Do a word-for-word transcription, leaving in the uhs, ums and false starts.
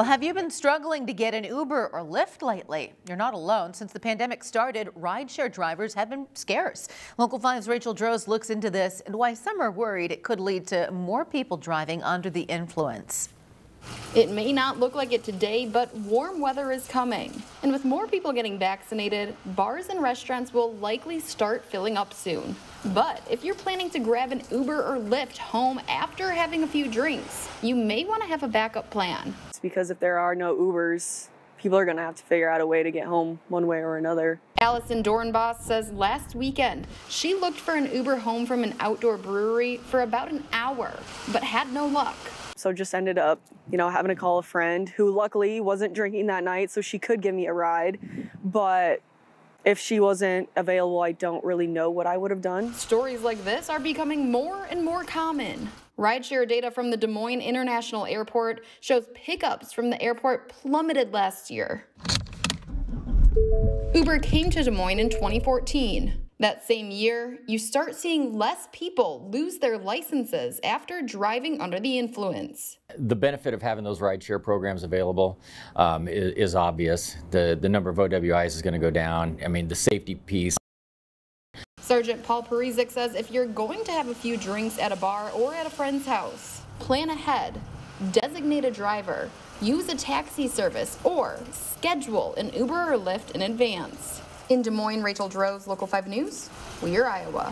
Well, have you been struggling to get an Uber or Lyft lately? You're not alone. Since the pandemic started, rideshare drivers have been scarce. Local five's Rachel Droz looks into this and why some are worried it could lead to more people driving under the influence. It may not look like it today, but warm weather is coming. And with more people getting vaccinated, bars and restaurants will likely start filling up soon. But if you're planning to grab an Uber or Lyft home after having a few drinks, you may want to have a backup plan. It's because if there are no Ubers, people are going to have to figure out a way to get home one way or another. Allison Dornbos says last weekend she looked for an Uber home from an outdoor brewery for about an hour, but had no luck. So just ended up, you know, having to call a friend who luckily wasn't drinking that night, so she could give me a ride. But if she wasn't available, I don't really know what I would have done. Stories like this are becoming more and more common. Rideshare data from the Des Moines International Airport shows pickups from the airport plummeted last year. Uber came to Des Moines in twenty fourteen. That same year, you start seeing less people lose their licenses after driving under the influence. The benefit of having those rideshare programs available um, is, is obvious. The, the number of O W Is is going to go down. I mean, the safety piece. Sergeant Paul Parizek says if you're going to have a few drinks at a bar or at a friend's house, plan ahead, designate a driver, use a taxi service, or schedule an Uber or Lyft in advance. In Des Moines, Rachel Droz, Local five News, We're Iowa.